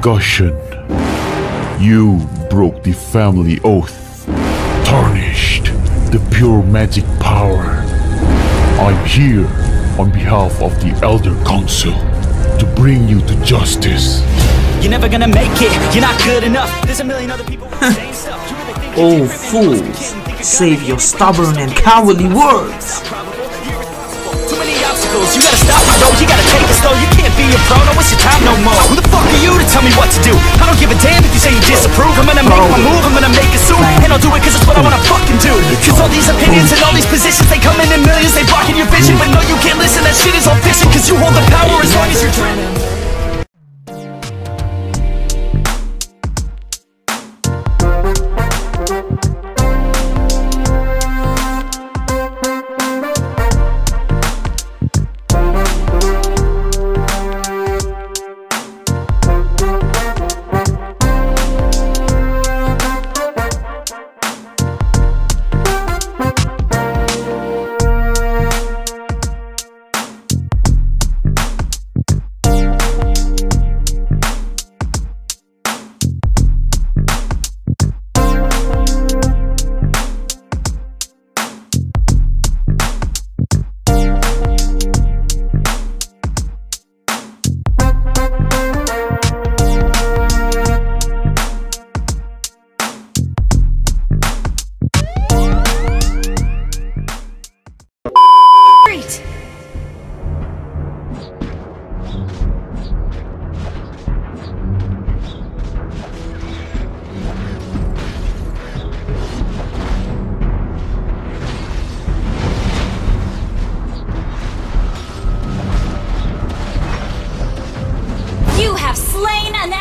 Goshen. You broke the family oath, tarnished the pure magic power. I'm here on behalf of the Elder Council to bring you to justice. You're never gonna make it, you're not good enough. There's a million other people with the same stuff. Oh fools, save your stubborn and cowardly words. You gotta stop it, bro, you gotta take it slow. You can't be a pro, no, it's your time no more. Who the fuck are you to tell me what to do? I don't give a damn if you say you disapprove. I'm gonna make my move, I'm gonna make it soon. And I'll do it cause it's what I wanna fucking do. Cause all these opinions and all these positions, they come in millions, they blocking your vision. But no, you can't listen, that shit is all fiction. Cause you hold the power as long as you're dreaming.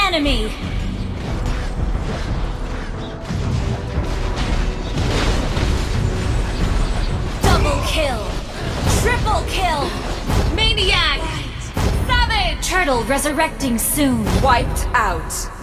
Enemy! Double kill! Triple kill! Maniac! Savage! Turtle resurrecting soon! Wiped out!